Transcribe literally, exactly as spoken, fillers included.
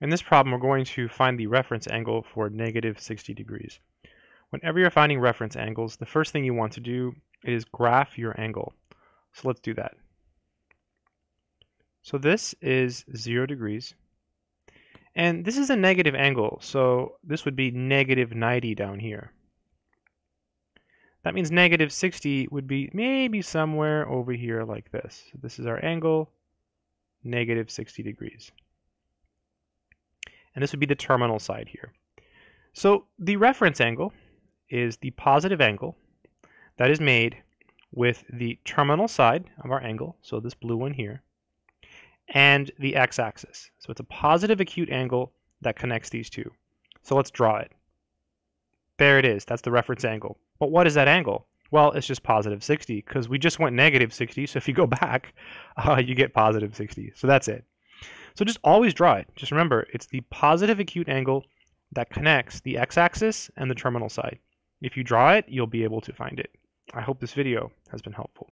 In this problem, we're going to find the reference angle for negative sixty degrees. Whenever you're finding reference angles, the first thing you want to do is graph your angle. So let's do that. So this is zero degrees. And this is a negative angle, so this would be negative ninety down here. That means negative sixty would be maybe somewhere over here like this. So this is our angle, negative sixty degrees. And this would be the terminal side here. So the reference angle is the positive angle that is made with the terminal side of our angle, so this blue one here, and the x-axis. So it's a positive acute angle that connects these two. So let's draw it. There it is. That's the reference angle. But what is that angle? Well, it's just positive sixty because we just went negative sixty. So if you go back, uh, you get positive sixty. So that's it. So just always draw it. Just remember, it's the positive acute angle that connects the x-axis and the terminal side. If you draw it, you'll be able to find it. I hope this video has been helpful.